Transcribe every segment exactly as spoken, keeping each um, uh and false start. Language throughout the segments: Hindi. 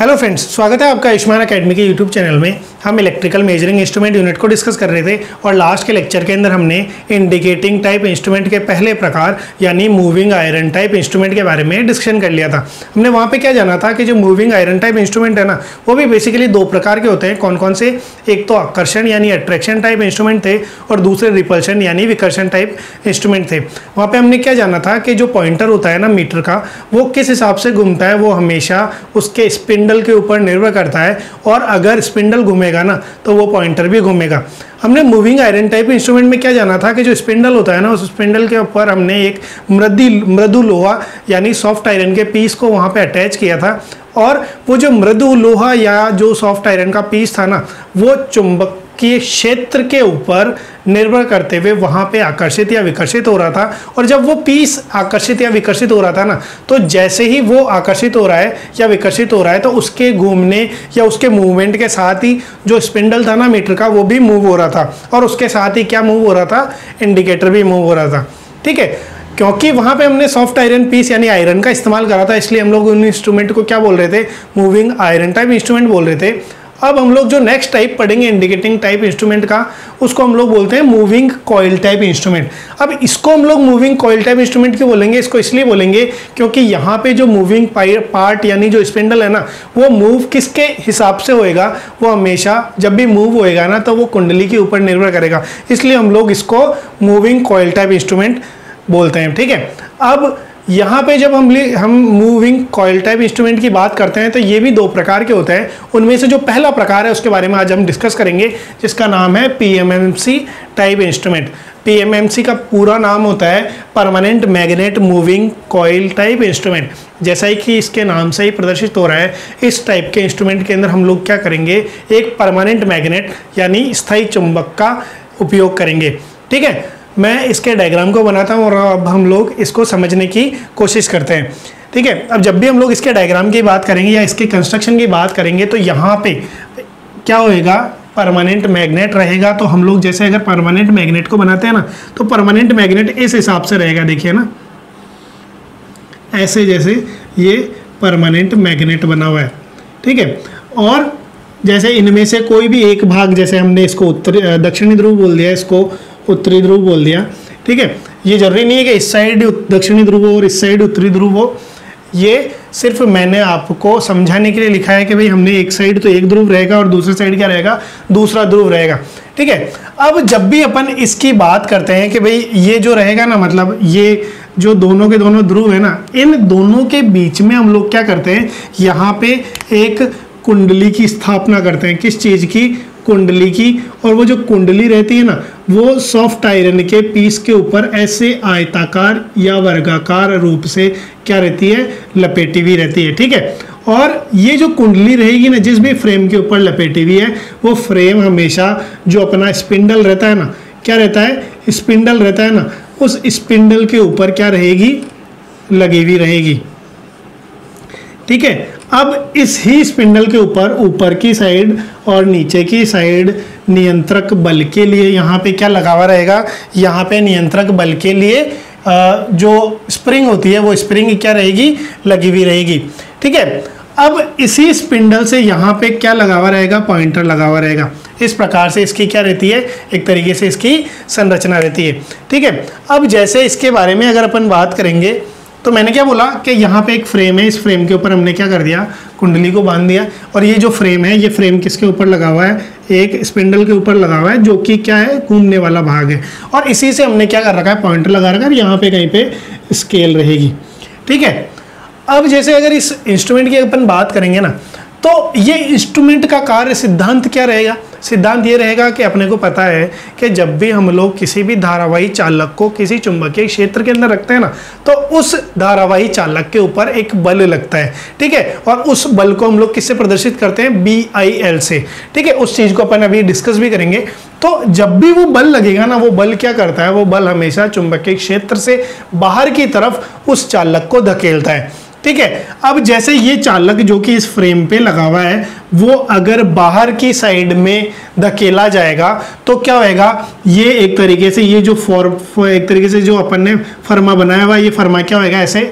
हेलो फ्रेंड्स, स्वागत है आपका आयुष्मान अकादमी के यूट्यूब चैनल में। हम इलेक्ट्रिकल मेजरिंग इंस्ट्रूमेंट यूनिट को डिस्कस कर रहे थे और लास्ट के लेक्चर के अंदर हमने इंडिकेटिंग टाइप इंस्ट्रूमेंट के पहले प्रकार यानी मूविंग आयरन टाइप इंस्ट्रूमेंट के बारे में डिस्कशन कर लिया था। हमने वहाँ पे क्या जाना था कि जो मूविंग आयरन टाइप इंस्ट्रूमेंट है ना, वो भी बेसिकली दो प्रकार के होते हैं। कौन कौन से? एक तो आकर्षण यानी अट्रैक्शन टाइप इंस्ट्रूमेंट थे और दूसरे रिपल्शन यानी विकर्षण टाइप इंस्ट्रूमेंट थे। वहाँ पर हमने क्या जाना था कि जो पॉइंटर होता है ना मीटर का, वो किस हिसाब से घूमता है, वो हमेशा उसके स्पिंड के ऊपर निर्भर करता है और अगर स्पिंडल घूमेगा ना तो वो पॉइंटर भी घूमेगा। हमने मूविंग आयरन टाइप इंस्ट्रूमेंट में क्या जाना था कि जो स्पिंडल होता है ना, उस स्पिंडल के ऊपर हमने एक मृदु मृदु लोहा यानी सॉफ्ट आयरन के पीस को वहाँ पे अटैच किया था और वो जो मृदु लोहा या जो सॉफ्ट आयरन का पीस था ना, वो चुंबक के क्षेत्र के ऊपर निर्भर करते हुए वहाँ पे आकर्षित या विकर्षित हो रहा था। और जब वो पीस आकर्षित या विकर्षित हो रहा था ना, तो जैसे ही वो आकर्षित हो रहा है या विकर्षित हो रहा है तो उसके घूमने या उसके मूवमेंट के साथ ही जो स्पिंडल था ना मीटर का, वो भी मूव हो रहा था और उसके साथ ही क्या मूव हो रहा था, इंडिकेटर भी मूव हो रहा था। ठीक है, क्योंकि वहाँ पे हमने सॉफ्ट आयरन पीस यानी आयरन का इस्तेमाल करा था, इसलिए हम लोग उन इंस्ट्रूमेंट को क्या बोल रहे थे, मूविंग आयरन टाइप इंस्ट्रूमेंट बोल रहे थे। अब हम लोग जो नेक्स्ट टाइप पढ़ेंगे इंडिकेटिंग टाइप इंस्ट्रूमेंट का, उसको हम लोग बोलते हैं मूविंग कॉइल टाइप इंस्ट्रूमेंट। अब इसको हम लोग मूविंग कॉइल टाइप इंस्ट्रूमेंट क्यों बोलेंगे? इसको इसलिए बोलेंगे क्योंकि यहाँ पे जो मूविंग पार्ट यानी जो स्पिंडल है ना, वो मूव किसके हिसाब से होएगा, वो हमेशा जब भी मूव होएगा ना तो वो कुंडली के ऊपर निर्भर करेगा, इसलिए हम लोग इसको मूविंग कॉइल टाइप इंस्ट्रूमेंट बोलते हैं। ठीक है, अब यहाँ पे जब हम हम मूविंग कॉइल टाइप इंस्ट्रूमेंट की बात करते हैं तो ये भी दो प्रकार के होते हैं। उनमें से जो पहला प्रकार है उसके बारे में आज हम डिस्कस करेंगे, जिसका नाम है पीएमएमसी टाइप इंस्ट्रूमेंट। पीएमएमसी का पूरा नाम होता है permanent magnet moving coil type instrument. जैसा ही कि इसके नाम से ही प्रदर्शित हो रहा है, इस टाइप के इंस्ट्रूमेंट के अंदर हम लोग क्या करेंगे, एक परमानेंट मैग्नेट यानी स्थायी चुंबक का उपयोग करेंगे। ठीक है, मैं इसके डायग्राम को बनाता हूँ और अब हम लोग इसको समझने की कोशिश करते हैं। ठीक है, अब जब भी हम लोग इसके डायग्राम की बात करेंगे या इसके कंस्ट्रक्शन की बात करेंगे तो यहाँ पे क्या होएगा, परमानेंट मैग्नेट रहेगा। तो हम लोग जैसे अगर परमानेंट मैग्नेट को बनाते हैं ना, तो परमानेंट मैग्नेट इस हिसाब से रहेगा। देखिए ना, ऐसे जैसे ये परमानेंट मैग्नेट बना हुआ है। ठीक है, और जैसे इनमें से कोई भी एक भाग, जैसे हमने इसको उत्तरी दक्षिणी ध्रुव बोल दिया, इसको उत्तरी ध्रुव बोल दिया। ठीक है, ये जरूरी नहीं है कि इस साइड दक्षिणी ध्रुव हो और इस साइड उत्तरी ध्रुव हो, ये सिर्फ मैंने आपको समझाने के लिए लिखा है कि भाई हमने एक साइड तो एक ध्रुव रहेगा और दूसरी साइड क्या रहेगा, दूसरा ध्रुव रहेगा। ठीक है, अब जब भी अपन इसकी बात करते हैं कि भाई ये जो रहेगा ना, मतलब ये जो दोनों के दोनों ध्रुव है ना, इन दोनों के बीच में हम लोग क्या करते हैं, यहाँ पे एक कुंडली की स्थापना करते हैं। किस चीज़ की? कुंडली की। और वो जो कुंडली रहती है ना, वो सॉफ्ट आयरन के पीस के ऊपर ऐसे आयताकार या वर्गाकार रूप से क्या रहती है, लपेटी हुई रहती है। ठीक है, और ये जो कुंडली रहेगी ना, जिस भी फ्रेम के ऊपर लपेटी हुई है, वो फ्रेम हमेशा जो अपना स्पिंडल रहता है ना, क्या रहता है, स्पिंडल रहता है ना, उस स्पिंडल के ऊपर क्या रहेगी, लगी हुई रहेगी। ठीक है, अब इस ही स्पिंडल के ऊपर ऊपर की साइड और नीचे की साइड नियंत्रक बल के लिए यहाँ पे क्या लगा हुआ रहेगा, यहाँ पे नियंत्रक बल के लिए जो स्प्रिंग होती है, वो स्प्रिंग क्या रहेगी, लगी हुई रहेगी। ठीक है, अब इसी स्पिंडल से यहाँ पे क्या लगा हुआ रहेगा, पॉइंटर लगा हुआ रहेगा। इस प्रकार से इसकी क्या रहती है, एक तरीके से इसकी संरचना रहती है। ठीक है, अब जैसे इसके बारे में अगर अपन बात करेंगे तो मैंने क्या बोला कि यहाँ पे एक फ्रेम है, इस फ्रेम के ऊपर हमने क्या कर दिया, कुंडली को बांध दिया। और ये जो फ्रेम है, ये फ्रेम किसके ऊपर लगा हुआ है, एक स्पिंडल के ऊपर लगा हुआ है, जो कि क्या है, घूमने वाला भाग है। और इसी से हमने क्या कर रखा है, पॉइंटर लगा रखा है, यहाँ पे कहीं पे स्केल रहेगी। ठीक है, अब जैसे अगर इस इंस्ट्रूमेंट की अपन बात करेंगे ना, तो ये इंस्ट्रूमेंट का कार्य सिद्धांत क्या रहेगा, सिद्धांत ये रहेगा कि अपने को पता है कि जब भी हम लोग किसी भी धारावाही चालक को किसी चुंबकीय क्षेत्र के अंदर रखते हैं ना, तो उस धारावाही चालक के ऊपर एक बल लगता है। ठीक है, और उस बल को हम लोग किससे प्रदर्शित करते हैं, बी आई एल से। ठीक है, उस चीज़ को अपन अभी डिस्कस भी करेंगे। तो जब भी वो बल लगेगा ना, वो बल क्या करता है, वो बल हमेशा चुंबकीय क्षेत्र से बाहर की तरफ उस चालक को धकेलता है। ठीक है, अब जैसे ये चालक जो कि इस फ्रेम पे लगा हुआ है, वो अगर बाहर की साइड में धकेला जाएगा तो क्या होएगा, ये एक तरीके से ये जो फॉर्म एक तरीके से जो अपन ने फर्मा बनाया हुआ है, ये फर्मा क्या होएगा, ऐसे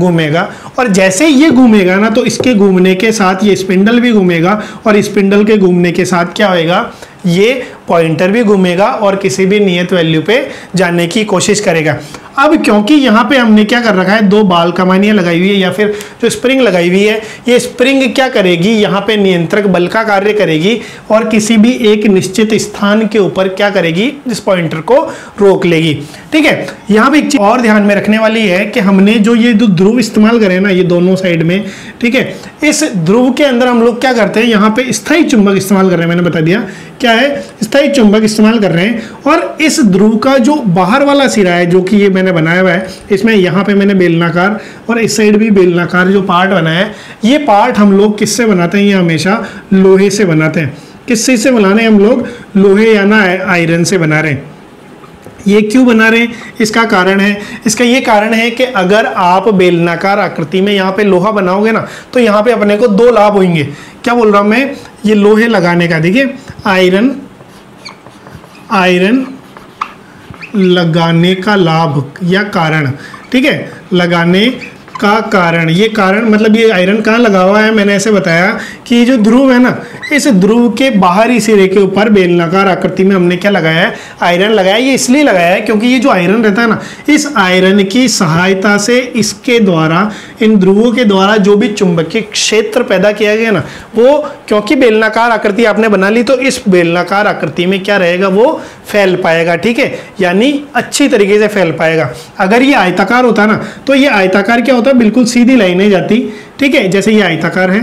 घूमेगा, और जैसे ये घूमेगा ना तो इसके घूमने के साथ ये स्पिंडल भी घूमेगा, और स्पिंडल के घूमने के साथ क्या होएगा, ये पॉइंटर भी घूमेगा और किसी भी नियत वैल्यू पे जाने की कोशिश करेगा। अब क्योंकि यहाँ पे हमने क्या कर रखा है, दो बाल कमानियाँ लगाई हुई है या फिर जो स्प्रिंग लगाई हुई है, ये स्प्रिंग क्या करेगी, यहाँ पे नियंत्रक बल का कार्य करेगी और किसी भी एक निश्चित स्थान के ऊपर क्या करेगी, इस पॉइंटर को रोक लेगी। ठीक है, यहाँ पे एक चीज और ध्यान में रखने वाली है कि हमने जो ये जो ध्रुव इस्तेमाल करे ना, ये दोनों साइड में, ठीक है, इस ध्रुव के अंदर हम लोग क्या करते हैं, यहाँ पे स्थायी चुंबक इस्तेमाल कर रहे हैं। मैंने बता दिया क्या है, स्थायी चुंबक इस्तेमाल कर रहे हैं, और इस ध्रुव का जो बाहर वाला सिरा है जो कि ये मैंने बनाया हुआ है, इसमें यहाँ पे मैंने बेलनाकार और इस साइड भी बेलनाकार जो पार्ट बनाया है, ये पार्ट हम लोग किससे बनाते हैं, ये हमेशा लोहे से बनाते हैं। किस चीज से बनाने, हम लोग लोहे या ना आयरन से बना रहे हैं। ये क्यों बना रहे हैं, इसका कारण है, इसका ये कारण है कि अगर आप बेलनाकार आकृति में यहाँ पे लोहा बनाओगे ना तो यहाँ पे अपने को दो लाभ होंगे। क्या बोल रहा हूँ मैं, ये लोहे लगाने का, देखिए आयरन आयरन लगाने का लाभ या कारण, ठीक है, लगाने का कारण, ये कारण मतलब ये आयरन कहाँ लगा हुआ है, मैंने ऐसे बताया कि ये जो ध्रुव है ना, इस ध्रुव के बाहरी सिरे के ऊपर बेलनाकार आकृति में हमने क्या लगाया है, आयरन लगाया। ये इसलिए लगाया है क्योंकि ये जो आयरन रहता है ना, इस आयरन की सहायता से इसके द्वारा, इन ध्रुवों के द्वारा जो भी चुंबकीय क्षेत्र पैदा किया गया ना, वो क्योंकि बेलनाकार आकृति आपने बना ली तो इस बेलनाकार आकृति में क्या रहेगा, वो फैल पाएगा। ठीक है, यानी अच्छी तरीके से फैल पाएगा। अगर ये आयताकार होता ना तो ये आयताकार क्या होता, बिल्कुल सीधी लाइनें जाती। ठीक है, जैसे ये आयताकार है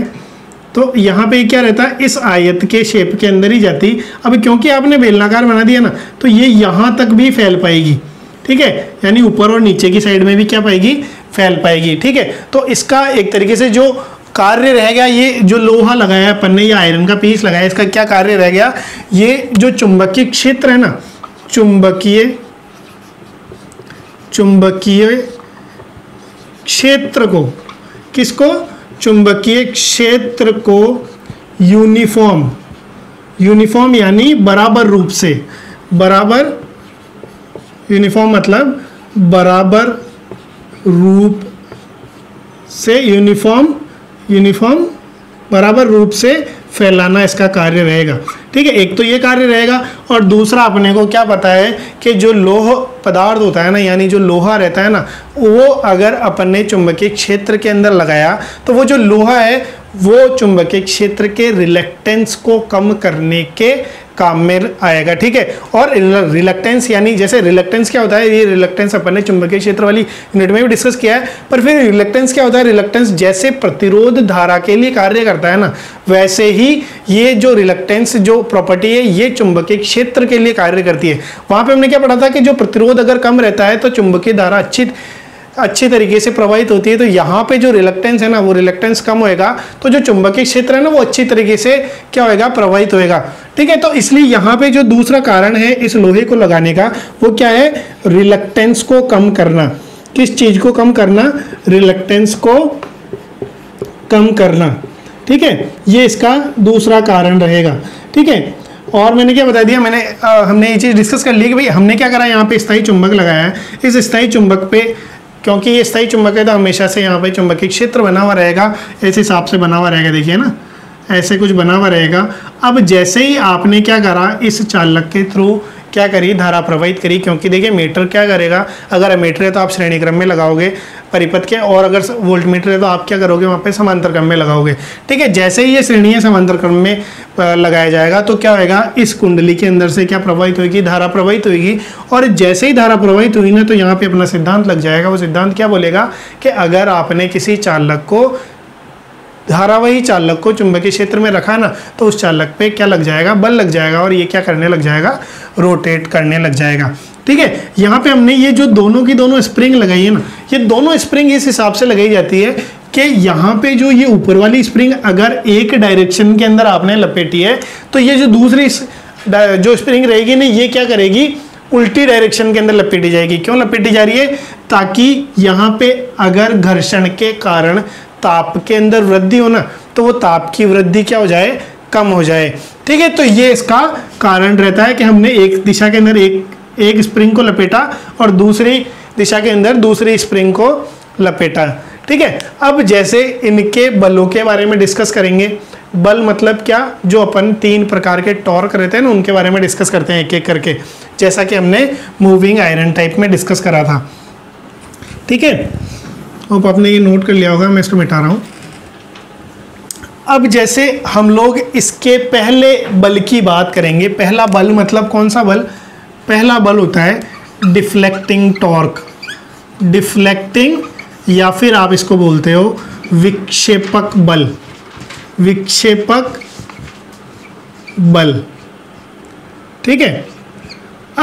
तो यहाँ पे क्या रहता है, इस आयत के शेप के अंदर ही जाती। अब क्योंकि आपने बेलनाकार बना दिया ना तो ये यहाँ तक भी फैल पाएगी। ठीक है, यानी ऊपर और नीचे की साइड में भी क्या पाएगी, फैल पाएगी। ठीक है, तो इसका एक तरीके से जो कार्य रह गया, ये जो लोहा लगाया अपन ने, या आयरन का पीस लगाया, इसका क्या कार्य रह गया, ये जो चुंबकीय क्षेत्र है ना, चुंबकीय चुंबकीय क्षेत्र को, किसको, चुंबकीय क्षेत्र को यूनिफॉर्म यूनिफॉर्म यानी बराबर रूप से, बराबर यूनिफॉर्म मतलब बराबर रूप से, यूनिफॉर्म यूनिफॉर्म बराबर रूप से फैलाना इसका कार्य रहेगा। ठीक है, एक तो ये कार्य रहेगा, और दूसरा अपने को क्या पता है कि जो लोह पदार्थ होता है ना, यानी जो लोहा रहता है ना, वो अगर अपन ने चुंबकीय क्षेत्र के अंदर लगाया तो वो जो लोहा है वो चुंबकीय क्षेत्र के रिलक्टेंस को कम करने के काम में आएगा। ठीक है, और रिलक्टेंस यानी, जैसे रिलक्टेंस क्या होता है, ये रिलक्टेंस अपन ने चुंबकीय क्षेत्र वाली यूनिट में भी डिस्कस किया है, पर फिर रिलक्टेंस क्या होता है, रिलक्टेंस जैसे प्रतिरोध धारा के लिए कार्य करता है ना, वैसे ही ये जो रिलक्टेंस जो प्रॉपर्टी है ये चुंबकीय क्षेत्र के लिए कार्य करती है। वहाँ पर हमने क्या पढ़ा था कि जो प्रतिरोध अगर कम रहता है तो चुंबकीय धारा अच्छी अच्छी तरीके से प्रवाहित होती है। तो यहाँ पे जो रिलक्टेंस है ना, वो रिलक्टेंस कम होएगा तो जो चुंबकीय क्षेत्र है ना, वो अच्छी तरीके से क्या होएगा, प्रवाहित होएगा। ठीक है, तो इसलिए यहाँ पे जो दूसरा कारण है इस लोहे को लगाने का, वो क्या है, रिलक्टेंस को कम करना। किस चीज को कम करना, रिलक्टेंस को कम करना। ठीक है, ये इसका दूसरा कारण रहेगा। ठीक है, और मैंने क्या बता दिया, मैंने आ, हमने ये चीज़ डिस्कस कर ली कि भाई हमने क्या करा, यहाँ पे स्थायी चुंबक लगाया है। इस स्थायी चुंबक पे, क्योंकि ये स्थायी चुंबक है तो हमेशा से यहाँ पे चुंबकीय क्षेत्र बना हुआ रहेगा, इस हिसाब से बना हुआ रहेगा, देखिए ना ऐसे कुछ बना हुआ रहेगा। अब जैसे ही आपने क्या करा, इस चालक के थ्रू क्या करी, धारा प्रवाहित करी, क्योंकि देखिए मीटर क्या करेगा, अगर मीटर है तो आप श्रेणी क्रम में लगाओगे परिपथ के, और अगर वोल्ट मीटर है तो आप क्या करोगे, वहाँ पे समांतर क्रम में लगाओगे। ठीक है, जैसे ही ये श्रेणी समांतर क्रम में लगाया जाएगा तो क्या होगा, इस कुंडली के अंदर से क्या प्रवाहित होगी, धारा प्रवाहित होगी, और जैसे ही धारा प्रवाहित हुई ना तो यहाँ पे अपना सिद्धांत लग जाएगा। वो सिद्धांत क्या बोलेगा कि अगर आपने किसी चालक को, धारावाही चालक को चुंबकीय क्षेत्र में रखा ना तो उस चालक पे क्या लग जाएगा, बल लग जाएगा, और ये क्या करने लग जाएगा, रोटेट करने लग जाएगा। ठीक है, यहाँ पे हमने ये जो दोनों की दोनों स्प्रिंग लगाई है ना, ये दोनों स्प्रिंग इस हिसाब से लगाई जाती है कि यहाँ पे जो ये ऊपर वाली स्प्रिंग अगर एक डायरेक्शन के अंदर आपने लपेटी है तो ये जो दूसरी जो स्प्रिंग रहेगी ना, ये क्या करेगी, उल्टी डायरेक्शन के अंदर लपेटी जाएगी। क्यों लपेटी जा रही है, ताकि यहाँ पे अगर घर्षण के कारण ताप के अंदर वृद्धि हो ना तो वो ताप की वृद्धि क्या हो जाए, कम हो जाए। ठीक है, तो ये इसका कारण रहता है कि हमने एक दिशा के अंदर एक एक स्प्रिंग को लपेटा और दूसरी दिशा के अंदर दूसरी स्प्रिंग को लपेटा। ठीक है। अब जैसे इनके बलों के बारे में डिस्कस करेंगे, बल मतलब क्या, जो अपन तीन प्रकार के टॉर्क रहते हैं ना उनके बारे में डिस्कस करते हैं एक एक करके, जैसा कि हमने मूविंग आयरन टाइप में डिस्कस करा था। ठीक है, अब आपने ये नोट कर लिया होगा, मैं इसको मिटा रहा हूँ। अब जैसे हम लोग इसके पहले बल की बात करेंगे, पहला बल मतलब कौन सा बल, पहला बल होता है डिफ्लेक्टिंग टॉर्क, डिफ्लेक्टिंग या फिर आप इसको बोलते हो विक्षेपक बल, विक्षेपक बल। ठीक है,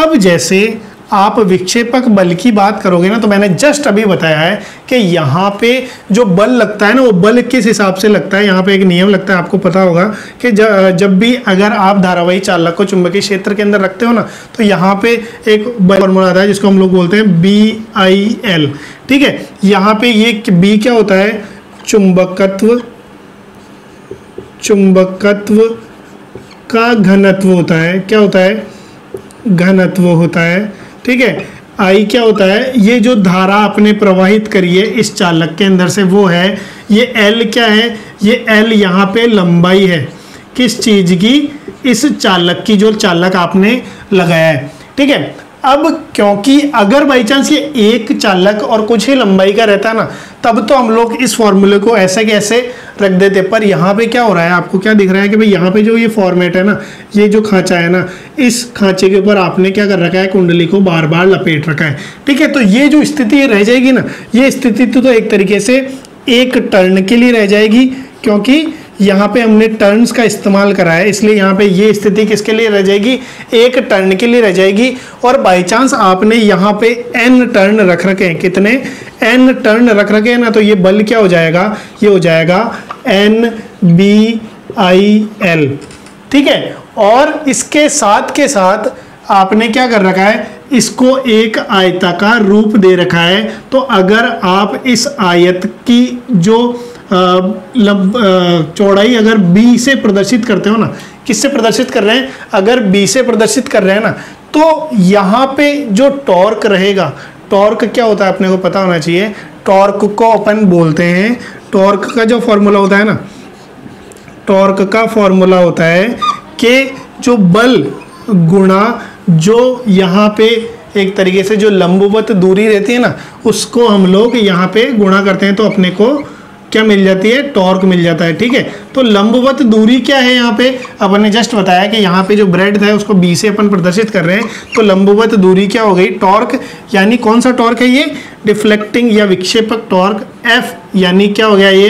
अब जैसे आप विक्षेपक बल की बात करोगे ना, तो मैंने जस्ट अभी बताया है कि यहाँ पे जो बल लगता है ना वो बल किस हिसाब से लगता है। यहाँ पे एक नियम लगता है, आपको पता होगा कि जब भी अगर आप धारावाही चालक को चुंबकीय क्षेत्र के अंदर रखते हो ना, तो यहाँ पे एक बल फॉर्मूला आता है जिसको हम लोग बोलते हैं बी आई एल। ठीक है, यहाँ पे ये बी क्या होता है, चुंबकत्व, चुंबकत्व का घनत्व होता है, क्या होता है, घनत्व होता है। ठीक है, आई क्या होता है, ये जो धारा आपने प्रवाहित करी है इस चालक के अंदर से वो है। ये एल क्या है, ये एल यहाँ पे लंबाई है, किस चीज़ की, इस चालक की, जो चालक आपने लगाया है। ठीक है, अब क्योंकि अगर बाई चांस ये एक चालक और कुछ ही लंबाई का रहता है ना, तब तो हम लोग इस फॉर्मूले को ऐसे कैसे रख देते, पर यहाँ पे क्या हो रहा है, आपको क्या दिख रहा है कि भाई यहाँ पे जो ये फॉर्मेट है ना, ये जो खांचा है ना, इस खांचे के ऊपर आपने क्या कर रखा है, कुंडली को बार बार लपेट रखा है। ठीक है, तो ये जो स्थिति रह जाएगी ना, ये स्थिति तो, तो एक तरीके से एक टर्न के लिए रह जाएगी, क्योंकि यहाँ पे हमने टर्न्स का इस्तेमाल करा है, इसलिए यहाँ पे ये स्थिति किसके लिए रह जाएगी, एक टर्न के लिए रह जाएगी। और बाय चांस आपने यहाँ पे एन टर्न रख रखे हैं, कितने एन टर्न रख रखे हैं ना, तो ये बल क्या हो जाएगा, ये हो जाएगा एन बी आई एल। ठीक है, और इसके साथ के साथ आपने क्या कर रखा है, इसको एक आयताकार रूप दे रखा है, तो अगर आप इस आयत की जो लब चौड़ाई अगर B से प्रदर्शित करते हो ना, किससे प्रदर्शित कर रहे हैं, अगर B से प्रदर्शित कर रहे हैं ना, तो यहाँ पे जो टॉर्क रहेगा, टॉर्क क्या होता है अपने को पता होना चाहिए, टॉर्क को अपन बोलते हैं, टॉर्क का जो फॉर्मूला होता है ना, टॉर्क का फॉर्मूला होता है कि जो बल गुणा जो यहाँ पे एक तरीके से जो लंबवत दूरी रहती है ना, उसको हम लोग यहाँ पे गुणा करते हैं, तो अपने को क्या मिल जाती है, टॉर्क मिल जाता है। ठीक है, तो लंबवत दूरी क्या है, यहाँ पे अपन ने जस्ट बताया कि यहाँ पे जो ब्रेड है उसको बी से अपन प्रदर्शित कर रहे हैं, तो लंबवत दूरी क्या हो गई, टॉर्क, यानी कौन सा टॉर्क है ये, डिफ्लेक्टिंग या विक्षेपक टॉर्क, एफ यानी क्या हो गया ये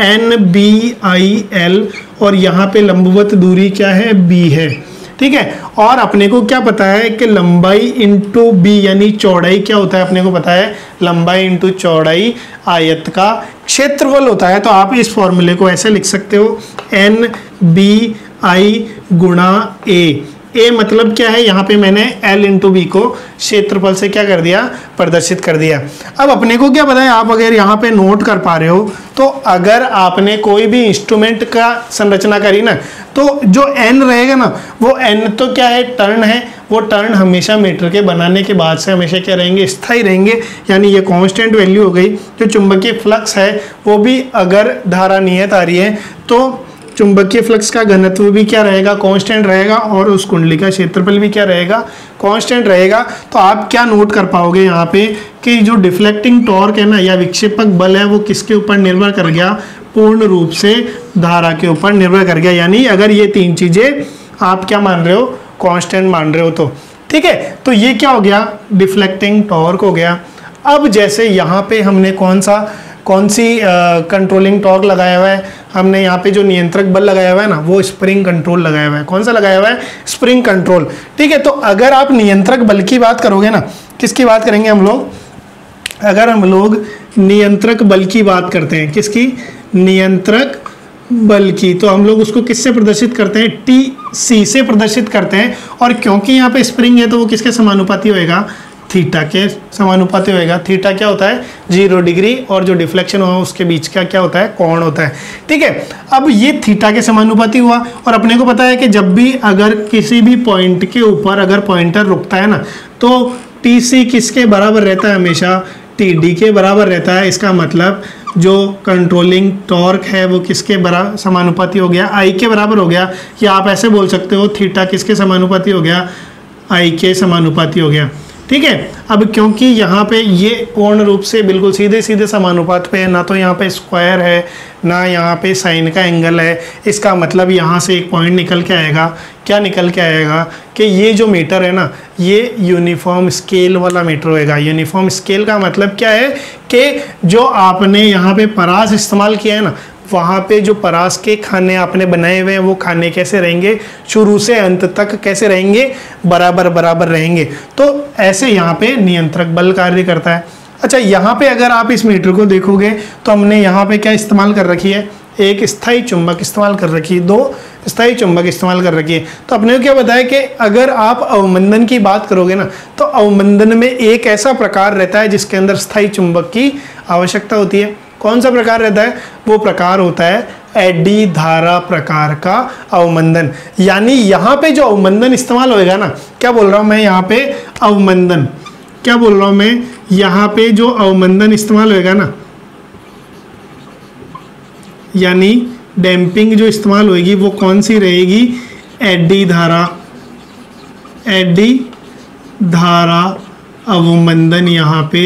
एन बी आई एल, और यहाँ पे लंबवत दूरी क्या है, बी है। ठीक है, और अपने को क्या पता है कि लंबाई इंटू बी यानी चौड़ाई क्या होता है, अपने को पता है लंबाई इंटू चौड़ाई आयत का क्षेत्रफल होता है। तो आप इस फॉर्मूले को ऐसे लिख सकते हो, एन बी आई गुणा ए, ए मतलब क्या है, यहाँ पे मैंने L इंटू बी को क्षेत्रफल से क्या कर दिया, प्रदर्शित कर दिया। अब अपने को क्या पता है, आप अगर यहाँ पे नोट कर पा रहे हो, तो अगर आपने कोई भी इंस्ट्रूमेंट का संरचना करी ना, तो जो N रहेगा ना, वो N तो क्या है, टर्न है, वो टर्न हमेशा मीटर के बनाने के बाद से हमेशा क्या रहेंगे, स्थायी रहेंगे, यानी ये कांस्टेंट वैल्यू हो गई। जो चुंबकीय फ्लक्स है वो भी अगर धारा नियत आ रही है, तो चुंबकीय फ्लक्स का घनत्व भी क्या रहेगा, कांस्टेंट रहेगा, और उस कुंडली का क्षेत्रफल भी क्या रहेगा, कांस्टेंट रहेगा। तो आप क्या नोट कर पाओगे यहाँ पे कि जो डिफ्लेक्टिंग टॉर्क है ना, या विक्षेपक बल है, वो किसके ऊपर निर्भर कर गया, पूर्ण रूप से धारा के ऊपर निर्भर कर गया। यानी अगर ये तीन चीज़ें आप क्या मान रहे हो, कांस्टेंट मान रहे हो, तो ठीक है, तो ये क्या हो गया, डिफ्लेक्टिंग टॉर्क हो गया। अब जैसे यहाँ पे हमने कौन सा कौन सी कंट्रोलिंग टॉर्क लगाया हुआ है, हमने यहाँ पे जो नियंत्रक बल लगाया हुआ है ना, वो स्प्रिंग कंट्रोल लगाया हुआ है। कौन सा लगाया हुआ है, स्प्रिंग कंट्रोल। ठीक है, तो अगर आप नियंत्रक बल की बात करोगे ना, किसकी बात करेंगे हम लोग, अगर हम लोग नियंत्रक बल की बात करते हैं, किसकी, नियंत्रक बल की, तो हम लोग उसको किससे प्रदर्शित करते हैं, टी सी से प्रदर्शित करते हैं। और क्योंकि यहाँ पे स्प्रिंग है, तो वो किसके समानुपाती होएगा, थीटा के समानुपाती होएगा। थीटा क्या होता है, जीरो डिग्री, और जो डिफ्लेक्शन हुआ उसके बीच का क्या होता है, कोण होता है। ठीक है, अब ये थीटा के समानुपाती हुआ, और अपने को पता है कि जब भी अगर किसी भी पॉइंट के ऊपर अगर पॉइंटर रुकता है ना, तो टी सी किसके बराबर रहता है, हमेशा टी डी के बराबर रहता है। इसका मतलब जो कंट्रोलिंग टॉर्क है वो किसके बराबर समानुपाती हो गया, आई के बराबर हो गया, या आप ऐसे बोल सकते हो थीटा किसके समानुपाती हो गया, आई के समानुपाती हो गया। ठीक है, अब क्योंकि यहाँ पे ये पूर्ण रूप से बिल्कुल सीधे सीधे समानुपात पे है, ना तो यहाँ पे स्क्वायर है ना यहाँ पे साइन का एंगल है, इसका मतलब यहाँ से एक पॉइंट निकल के आएगा। क्या निकल के आएगा कि ये जो मीटर है ना ये यूनिफॉर्म स्केल वाला मीटर होएगा। यूनिफॉर्म स्केल का मतलब क्या है कि जो आपने यहाँ पे परास इस्तेमाल किया है ना वहाँ पे जो परास के खाने आपने बनाए हुए हैं वो खाने कैसे रहेंगे, शुरू से अंत तक कैसे रहेंगे, बराबर बराबर रहेंगे। तो ऐसे यहाँ पे नियंत्रक बल कार्य करता है। अच्छा, यहाँ पे अगर आप इस मीटर को देखोगे तो हमने यहाँ पे क्या इस्तेमाल कर रखी है, एक स्थायी चुंबक इस्तेमाल कर रखी है, दो स्थायी चुंबक इस्तेमाल कर रखी है। तो अपने को क्या बताया कि अगर आप अवमंदन की बात करोगे ना तो अवमंदन में एक ऐसा प्रकार रहता है जिसके अंदर स्थायी चुंबक की आवश्यकता होती है। कौन सा प्रकार रहता है, वो प्रकार होता है एडी धारा प्रकार का अवमंदन। यानी यहाँ पे जो अवमंदन इस्तेमाल होएगा ना, क्या बोल रहा हूँ मैं यहाँ पे अवमंदन, क्या बोल रहा हूँ मैं यहाँ पे जो अवमंदन इस्तेमाल होएगा ना, यानी डैम्पिंग जो इस्तेमाल होएगी वो कौन सी रहेगी, एडी धारा, एडी धारा अवमंदन यहाँ पे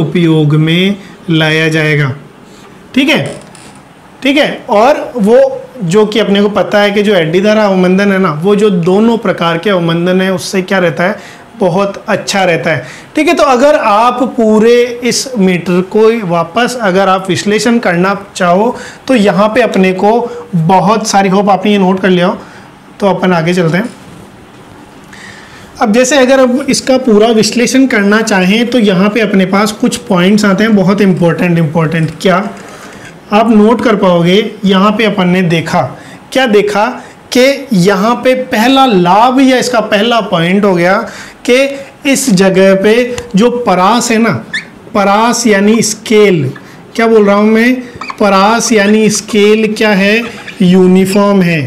उपयोग में लाया जाएगा। ठीक है, ठीक है, और वो जो कि अपने को पता है कि जो एडी धारा अवमंदन है ना वो जो दोनों प्रकार के अवमंदन है उससे क्या रहता है, बहुत अच्छा रहता है। ठीक है, तो अगर आप पूरे इस मीटर को वापस अगर आप विश्लेषण करना चाहो तो यहाँ पे अपने को बहुत सारी, होप आपने ये नोट कर लिया हो, तो अपन आगे चलते हैं। अब जैसे अगर हम इसका पूरा विश्लेषण करना चाहें तो यहाँ पे अपने पास कुछ पॉइंट्स आते हैं बहुत इम्पोर्टेंट इम्पोर्टेंट। क्या आप नोट कर पाओगे, यहाँ पे अपन ने देखा, क्या देखा कि यहाँ पे पहला लाभ या इसका पहला पॉइंट हो गया कि इस जगह पे जो परास है ना, परास यानी स्केल, क्या बोल रहा हूँ मैं, परास यानी स्केल क्या है, यूनिफॉर्म है।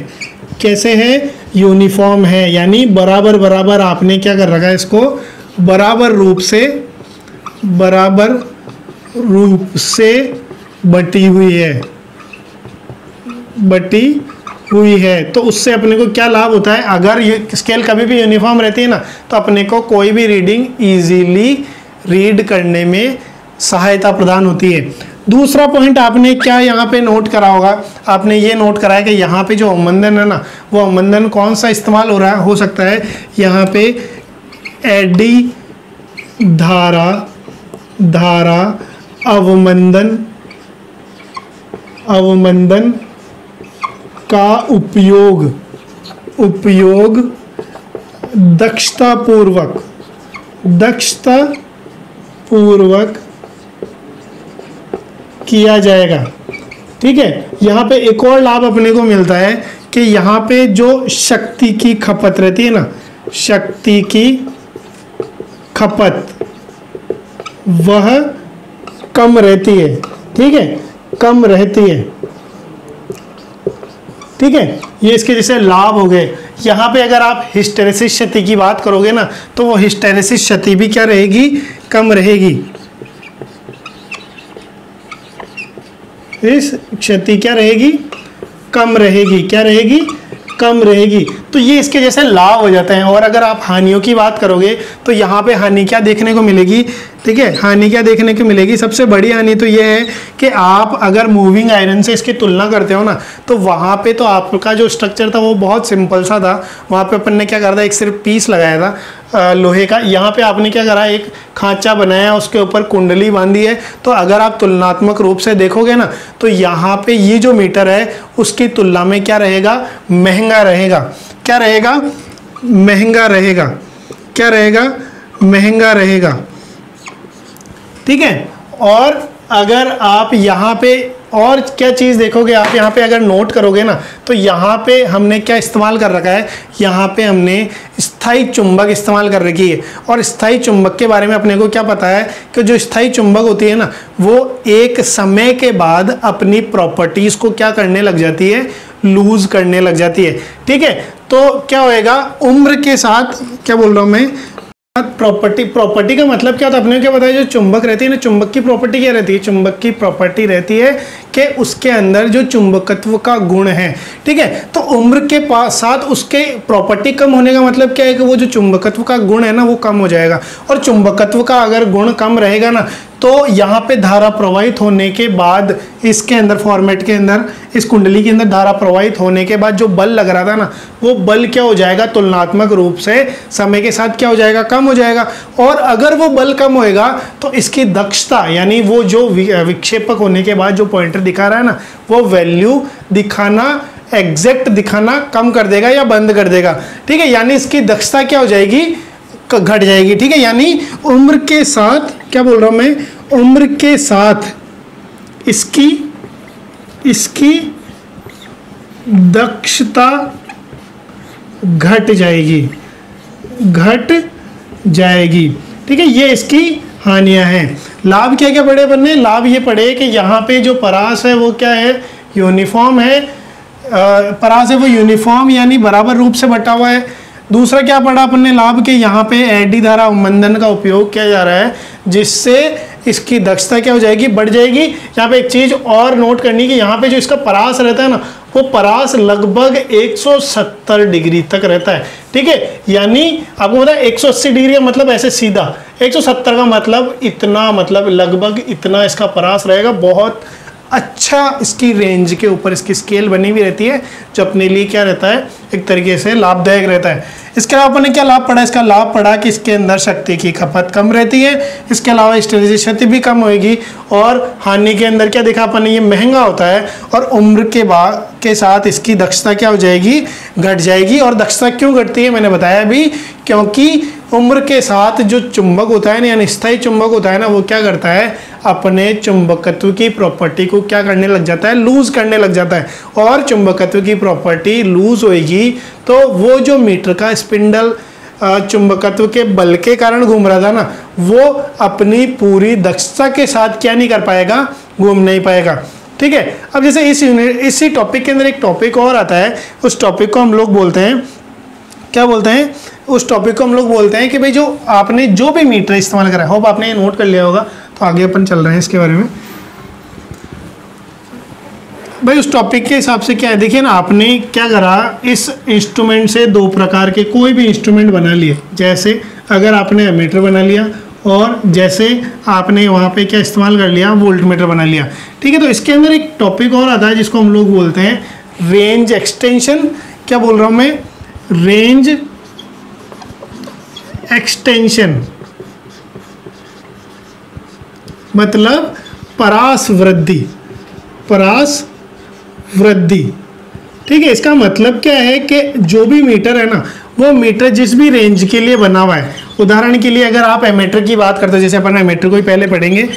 कैसे है, यूनिफॉर्म है, यानी बराबर बराबर आपने क्या कर रखा है इसको, बराबर रूप से, बराबर रूप से बटी हुई है, बटी हुई है। तो उससे अपने को क्या लाभ होता है, अगर ये स्केल कभी भी यूनिफॉर्म रहती है ना तो अपने को कोई भी रीडिंग इजीली रीड करने में सहायता प्रदान होती है। दूसरा पॉइंट आपने क्या यहाँ पे नोट करा होगा, आपने ये नोट कराया कि यहाँ पे जो अवमंदन है ना वो अवमंदन कौन सा इस्तेमाल हो रहा है, हो सकता है यहाँ पे एडी धारा धारा अवमंदन अवमंदन का उपयोग उपयोग दक्षतापूर्वक दक्षतापूर्वक किया जाएगा। ठीक है, यहाँ पे एक और लाभ अपने को मिलता है कि यहाँ पे जो शक्ति की खपत रहती है ना, शक्ति की खपत वह कम रहती है। ठीक है, कम रहती है। ठीक है, ये इसके जैसे लाभ हो गए। यहाँ पे अगर आप हिस्टैरिसीस क्षति की बात करोगे ना तो वो हिस्टैरिसीस क्षति भी क्या रहेगी, कम रहेगी। इस क्षति क्या रहेगी, कम रहेगी, क्या रहेगी, कम रहेगी। तो ये इसके जैसे लाभ हो जाते हैं। और अगर आप हानियों की बात करोगे तो यहाँ पे हानि क्या देखने को मिलेगी, ठीक है, हानि क्या देखने को मिलेगी, सबसे बड़ी हानि तो ये है कि आप अगर मूविंग आयरन से इसकी तुलना करते हो ना तो वहाँ पे तो आपका जो स्ट्रक्चर था वो बहुत सिंपल सा था। वहाँ पे अपन ने क्या करा था, एक सिर्फ पीस लगाया था लोहे का, यहाँ पे आपने क्या करा, एक खांचा बनाया, उसके ऊपर कुंडली बांधी है। तो अगर आप तुलनात्मक रूप से देखोगे ना तो यहाँ पे ये जो मीटर है उसकी तुलना में क्या रहेगा, महंगा रहेगा। क्या रहेगा, महंगा रहेगा, क्या रहेगा, महंगा रहेगा। ठीक है, और अगर आप यहाँ पे और क्या चीज़ देखोगे, आप यहाँ पे अगर नोट करोगे ना तो यहाँ पे हमने क्या इस्तेमाल कर रखा है, यहाँ पे हमने स्थायी चुंबक इस्तेमाल कर रखी है। और स्थायी चुंबक के बारे में अपने को क्या पता है कि जो स्थायी चुंबक होती है ना वो एक समय के बाद अपनी प्रॉपर्टीज़ को क्या करने लग जाती है, लूज़ करने लग जाती है। ठीक है, तो क्या होएगा, उम्र के साथ, क्या बोल रहा हूँ मैं, प्रॉपर्टी प्रॉपर्टी का मतलब क्या होता है, आपने क्या बताया, जो चुंबक रहती है ना, चुंबक की प्रॉपर्टी क्या रहती है, चुंबक की प्रॉपर्टी रहती है कि उसके अंदर जो चुंबकत्व का गुण है, ठीक है। तो उम्र के पास साथ उसके प्रॉपर्टी कम होने का मतलब क्या है कि वो जो चुंबकत्व का गुण है ना वो कम हो जाएगा, और चुंबकत्व का अगर गुण कम रहेगा ना तो यहाँ पे धारा प्रवाहित होने के बाद इसके अंदर फॉर्मेट के अंदर इस कुंडली के अंदर धारा प्रवाहित होने के बाद जो बल लग रहा था ना वो बल क्या हो जाएगा, तुलनात्मक रूप से समय के साथ क्या हो जाएगा, कम हो जाएगा। और अगर वो बल कम होएगा तो इसकी दक्षता यानी वो जो विक्षेपक होने के बाद जो पॉइंटर दिखा रहा है ना वो वैल्यू दिखाना, एग्जैक्ट दिखाना कम कर देगा या बंद कर देगा, ठीक है। यानी इसकी दक्षता क्या हो जाएगी, घट जाएगी, ठीक है। यानी उम्र के साथ, क्या बोल रहा हूं मैं, उम्र के साथ इसकी इसकी दक्षता घट जाएगी घट जाएगी ठीक है। ये इसकी हानियां हैं। लाभ क्या क्या पड़े बनने, लाभ ये पड़े कि यहाँ पे जो परास है वो क्या है, यूनिफॉर्म है, परास है वो यूनिफॉर्म यानी बराबर रूप से बटा हुआ है। दूसरा क्या पड़ा अपने लाभ के, यहाँ पे एडी धारा उमंदन का उपयोग किया जा रहा है जिससे इसकी दक्षता क्या हो जाएगी, बढ़ जाएगी। यहाँ पे एक चीज़ और नोट करनी कि यहाँ पे जो इसका परास रहता है ना वो परास लगभग एक सौ सत्तर डिग्री तक रहता है, ठीक है। यानी आपको पता है एक सौ अस्सी डिग्री का मतलब ऐसे सीधा, एक सौ सत्तर का मतलब इतना, मतलब लगभग इतना इसका परास रहेगा। बहुत अच्छा इसकी रेंज के ऊपर इसकी स्केल बनी हुई रहती है जो अपने लिए क्या रहता है, एक तरीके से लाभदायक रहता है। इसके अलावा अपने क्या लाभ पड़ा, इसका लाभ पड़ा कि इसके अंदर शक्ति की खपत कम रहती है, इसके अलावा स्टेज की क्षति भी कम होगी। और हानि के अंदर क्या देखा अपन ने, ये महंगा होता है, और उम्र के बाद के साथ इसकी दक्षता क्या हो जाएगी, घट जाएगी। और दक्षता क्यों घटती है, मैंने बताया भी, क्योंकि उम्र के साथ जो चुंबक होता है ना यानी स्थायी चुंबक होता है ना वो क्या करता है, अपने चुंबकत्व की प्रॉपर्टी को क्या करने लग जाता है, लूज करने लग जाता है। और चुंबकत्व की प्रॉपर्टी लूज होएगी तो वो जो मीटर का स्पिंडल चुंबकत्व के बल के कारण घूम रहा था ना वो अपनी पूरी दक्षता के साथ क्या नहीं कर पाएगा, घूम नहीं पाएगा, ठीक है। अब जैसे इस इसी टॉपिक के अंदर एक टॉपिक और आता है, उस टॉपिक को हम लोग बोलते हैं, क्या बोलते हैं उस टॉपिक को हम लोग बोलते हैं कि भाई जो आपने जो भी मीटर इस्तेमाल करा है, होप आपने नोट कर लिया होगा, तो आगे अपन चल रहे हैं इसके बारे में। भाई उस टॉपिक के हिसाब से क्या है, देखिए ना आपने क्या करा, इस इंस्ट्रूमेंट से दो प्रकार के कोई भी इंस्ट्रूमेंट बना लिए, जैसे अगर आपने एमीटर बना लिया और जैसे आपने वहाँ पे क्या इस्तेमाल कर लिया, वोल्टमीटर बना लिया, ठीक है। तो इसके अंदर एक टॉपिक और आता है जिसको हम लोग बोलते हैं रेंज एक्सटेंशन। क्या बोल रहा हूँ मैं, रेंज एक्सटेंशन मतलब परास वृद्धि, परास वृद्धि, ठीक है। इसका मतलब क्या है कि जो भी मीटर है ना वो मीटर जिस भी रेंज के लिए बना हुआ है, उदाहरण के लिए अगर आप एमीटर की बात करते हो, जैसे अपन एमीटर को ही पहले पढ़ेंगे,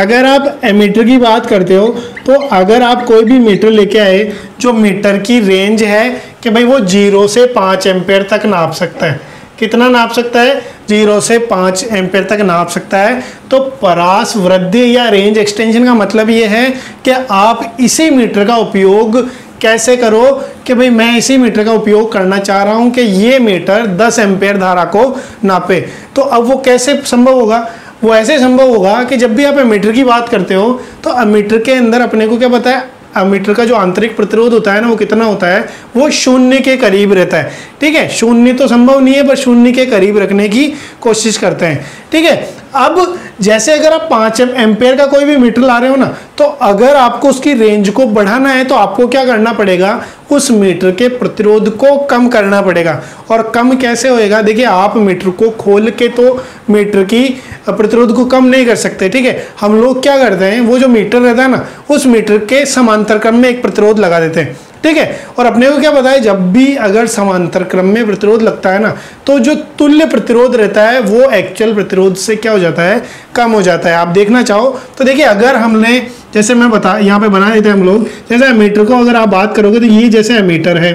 अगर आप एमीटर की बात करते हो तो अगर आप कोई भी मीटर लेके आए जो मीटर की रेंज है कि भाई वो जीरो से पाँच एम्पेयर तक नाप सकता है, कितना नाप सकता है, जीरो से पाँच एम्पेयर तक नाप सकता है, तो परास वृद्धि या रेंज एक्सटेंशन का मतलब ये है कि आप इसी मीटर का उपयोग कैसे करो कि भाई मैं इसी मीटर का उपयोग करना चाह रहा हूं कि ये मीटर दस एम्पेयर धारा को नापे। तो अब वो कैसे संभव होगा, वो ऐसे संभव होगा कि जब भी आप एमीटर की बात करते हो तो एमीटर के अंदर अपने को क्या पता है, एमीटर का जो आंतरिक प्रतिरोध होता है ना वो कितना होता है, वो शून्य के करीब रहता है, ठीक है। शून्य तो संभव नहीं है पर शून्य के करीब रखने की कोशिश करते हैं, ठीक है। अब जैसे अगर आप पाँच एम्पेयर का कोई भी मीटर ला रहे हो ना, तो अगर आपको उसकी रेंज को बढ़ाना है तो आपको क्या करना पड़ेगा, उस मीटर के प्रतिरोध को कम करना पड़ेगा। और कम कैसे होएगा, देखिए आप मीटर को खोल के तो मीटर की प्रतिरोध को कम नहीं कर सकते, ठीक है। हम लोग क्या करते हैं, वो जो मीटर रहता है ना उस मीटर के समांतर क्रम में एक प्रतिरोध लगा देते हैं, ठीक है। और अपने को क्या पता है, जब भी अगर समांतर क्रम में प्रतिरोध लगता है ना तो जो तुल्य प्रतिरोध रहता है वो एक्चुअल प्रतिरोध से क्या हो जाता है, कम हो जाता है। आप देखना चाहो तो देखिए, अगर हमने जैसे मैं बता यहाँ पे बना देते हैं हम लोग, जैसे एमीटर को अगर आप बात करोगे तो ये जैसे एमीटर है,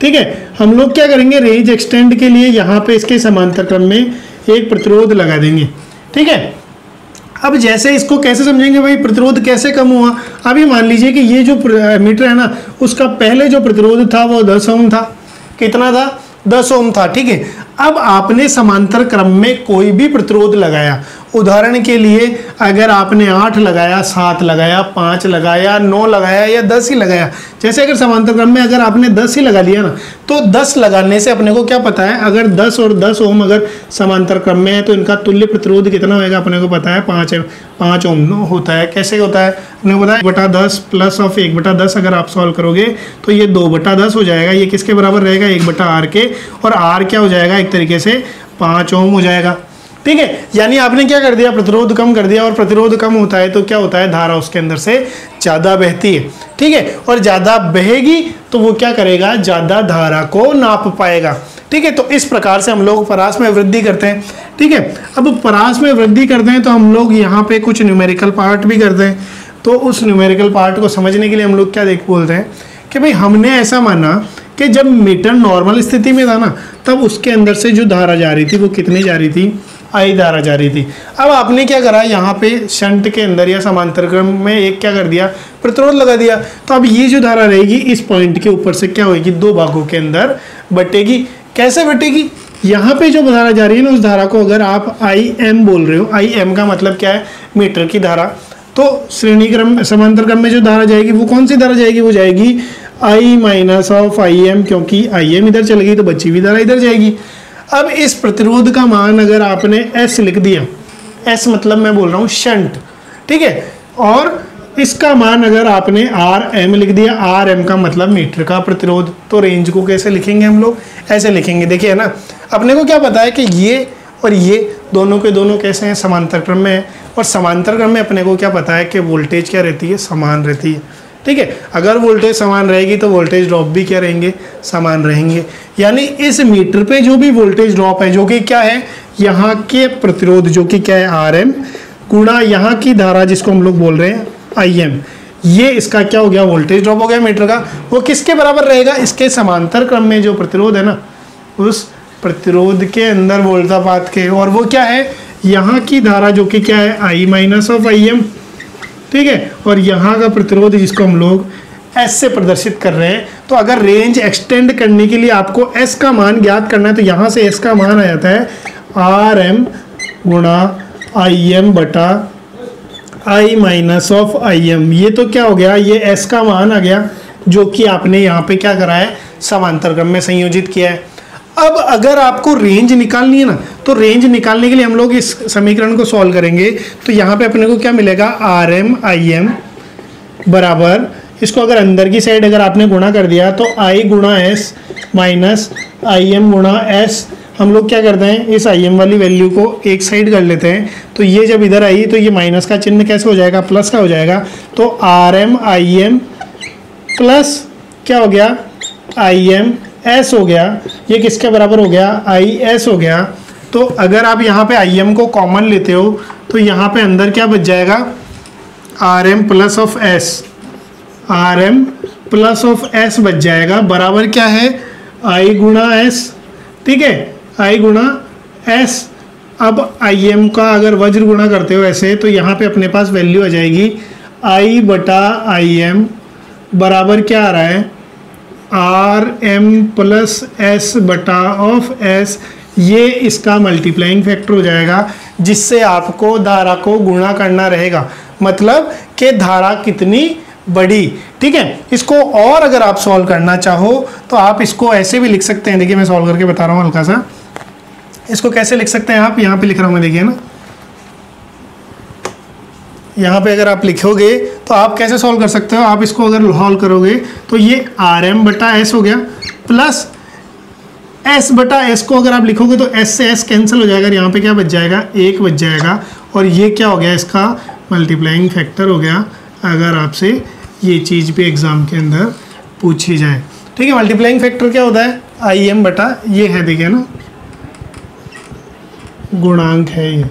ठीक है। हम लोग क्या करेंगे, रेंज एक्सटेंड के लिए यहाँ पे इसके समांतर क्रम में एक प्रतिरोध लगा देंगे, ठीक है। अब जैसे इसको कैसे समझेंगे भाई, प्रतिरोध कैसे कम हुआ, अभी मान लीजिए कि ये जो मीटर है ना उसका पहले जो प्रतिरोध था वो दस ओम था, कितना था, दस ओम था, ठीक है। अब आपने समांतर क्रम में कोई भी प्रतिरोध लगाया, उदाहरण के लिए अगर आपने आठ लगाया, सात लगाया, पाँच लगाया, नौ लगाया या दस ही लगाया, जैसे अगर समांतर क्रम में अगर आपने दस ही लगा लिया ना, तो दस लगाने से अपने को क्या पता है, अगर दस और दस ओम अगर समांतर क्रम में है तो इनका तुल्य प्रतिरोध कितना होगा, अपने को पता है पाँच पाँच ओम होता है। कैसे होता है अपने को पता है, एक बटा दस प्लस ऑफ एक बटा दस अगर आप सॉल्व करोगे तो ये दो बटा दस हो जाएगा। ये किसके बराबर रहेगा, एक बटा आर के, और आर क्या हो जाएगा एक तरीके से पाँच ओम हो जाएगा। ठीक है, यानी आपने क्या कर दिया, प्रतिरोध कम कर दिया, और प्रतिरोध कम होता है तो क्या होता है, धारा उसके अंदर से ज़्यादा बहती है। ठीक है, और ज़्यादा बहेगी तो वो क्या करेगा, ज़्यादा धारा को नाप पाएगा। ठीक है, तो इस प्रकार से हम लोग परास में वृद्धि करते हैं। ठीक है, अब परास में वृद्धि करते हैं तो हम लोग यहाँ पे कुछ न्यूमेरिकल पार्ट भी करते हैं, तो उस न्यूमेरिकल पार्ट को समझने के लिए हम लोग क्या देख बोलते हैं कि भाई हमने ऐसा माना कि जब मीटर नॉर्मल स्थिति में था ना, तब उसके अंदर से जो धारा जा रही थी वो कितनी जा रही थी, आई धारा जा रही थी। अब आपने क्या करा, यहाँ पे शंट के अंदर या समांतर क्रम में एक क्या कर दिया, प्रतिरोध लगा दिया, तो अब ये जो धारा रहेगी इस पॉइंट के ऊपर से क्या होगी, दो भागों के अंदर बटेगी। कैसे बटेगी, यहाँ पे जो धारा जा रही है ना, उस धारा को अगर आप आई एम बोल रहे हो, आई एम का मतलब क्या है, मीटर की धारा, तो श्रेणी क्रम समांतर क्रम में जो धारा जाएगी वो कौन सी धारा जाएगी, वो जाएगी I minus of I M, क्योंकि आई एम इधर चल गई तो बची हुई धारा इधर जाएगी। अब इस प्रतिरोध का मान अगर आपने S लिख दिया, S मतलब मैं बोल रहा हूँ शंट, ठीक है, और इसका मान अगर आपने R M लिख दिया, R M का मतलब मीटर का प्रतिरोध, तो रेंज को कैसे लिखेंगे हम लोग, ऐसे लिखेंगे। देखिए ना, अपने को क्या पता है कि ये और ये दोनों के दोनों कैसे हैं, समांतर क्रम में है, और समांतर क्रम में अपने को क्या पता है कि वोल्टेज क्या रहती है, समान रहती है। ठीक है, अगर वोल्टेज समान रहेगी तो वोल्टेज ड्रॉप भी क्या रहेंगे, समान रहेंगे। यानी इस मीटर पे जो भी वोल्टेज ड्रॉप है, जो कि क्या है, यहाँ के प्रतिरोध जो कि क्या है आर एम, गुणा यहाँ की धारा जिसको हम लोग बोल रहे हैं आई एम, ये इसका क्या हो गया, वोल्टेज ड्रॉप हो गया मीटर का, वो किसके बराबर रहेगा, इसके समांतर क्रम में जो प्रतिरोध है ना, उस प्रतिरोध के अंदर वोल्टापात के, और वो क्या है, यहाँ की धारा जो कि क्या है I minus of I M, ठीक है, और यहाँ का प्रतिरोध जिसको हम लोग S से प्रदर्शित कर रहे हैं। तो अगर रेंज एक्सटेंड करने के लिए आपको S का मान ज्ञात करना है तो यहाँ से S का मान आ जाता है आर एम गुणा आई एम बटा I minus of I M, ये तो क्या हो गया, ये S का मान आ गया जो कि आपने यहाँ पे क्या करा है, समांतर क्रम में संयोजित किया है। अब अगर आपको रेंज निकालनी है ना, तो रेंज निकालने के लिए हम लोग इस समीकरण को सॉल्व करेंगे, तो यहाँ पे अपने को क्या मिलेगा, आर एम आई एम बराबर, इसको अगर अंदर की साइड अगर आपने गुणा कर दिया तो आई गुणा एस माइनस आई एम गुणा एस, हम लोग क्या करते हैं, इस आई एम वाली वैल्यू को एक साइड कर लेते हैं, तो ये जब इधर आई तो ये माइनस का चिन्ह कैसे हो जाएगा, प्लस का हो जाएगा, तो R M I M plus क्या हो गया, आई एम एस हो गया, ये किसके बराबर हो गया, आई एस हो गया। तो अगर आप यहाँ पे आई एम को कॉमन लेते हो तो यहाँ पे अंदर क्या बच जाएगा, R M plus of S, R M plus of S बच जाएगा, बराबर क्या है, आई गुणा एस, ठीक है, आई गुणा एस। अब आई एम का अगर वज्र गुणा करते हो ऐसे, तो यहाँ पे अपने पास वैल्यू आ जाएगी आई बटा आई एम बराबर क्या आ रहा है, आर एम प्लस एस बटा ऑफ एस, ये इसका मल्टीप्लाइंग फैक्टर हो जाएगा, जिससे आपको धारा को गुणा करना रहेगा, मतलब कि धारा कितनी बड़ी। ठीक है, इसको और अगर आप सॉल्व करना चाहो तो आप इसको ऐसे भी लिख सकते हैं, देखिए मैं सॉल्व करके बता रहा हूँ हल्का सा, इसको कैसे लिख सकते हैं आप, यहाँ पे लिख रहा हूँ मैं, देखिए ना, यहाँ पे अगर आप लिखोगे तो आप कैसे सॉल्व कर सकते हो, आप इसको अगर हॉल करोगे तो ये आर एम बटा एस हो गया, प्लस एस बटा एस को अगर आप लिखोगे तो एस से एस कैंसिल हो जाएगा, यहाँ पे क्या बच जाएगा, एक बच जाएगा, और ये क्या हो गया, इसका मल्टीप्लाइंग फैक्टर हो गया, अगर आपसे ये चीज़ भी एग्ज़ाम के अंदर पूछी जाए। ठीक है, मल्टीप्लाइंग फैक्टर क्या होता है, आई एम बटा ये है, देखिए ना, गुणांक है ये,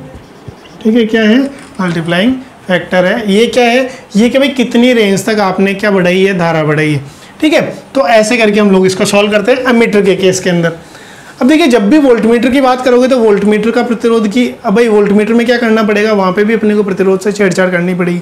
ठीक है, क्या है, मल्टीप्लाइंग फैक्टर है, ये क्या है, ये कि भाई कितनी रेंज तक आपने क्या बढ़ाई है, धारा बढ़ाई है। ठीक है, तो ऐसे करके हम लोग इसको सॉल्व करते हैं एमीटर के केस के अंदर। अब देखिए, जब भी वोल्टमीटर की बात करोगे तो वोल्टमीटर का प्रतिरोध की, अब भाई वोल्टमीटर में क्या करना पड़ेगा, वहाँ पे भी अपने को प्रतिरोध से छेड़छाड़ करनी पड़ेगी।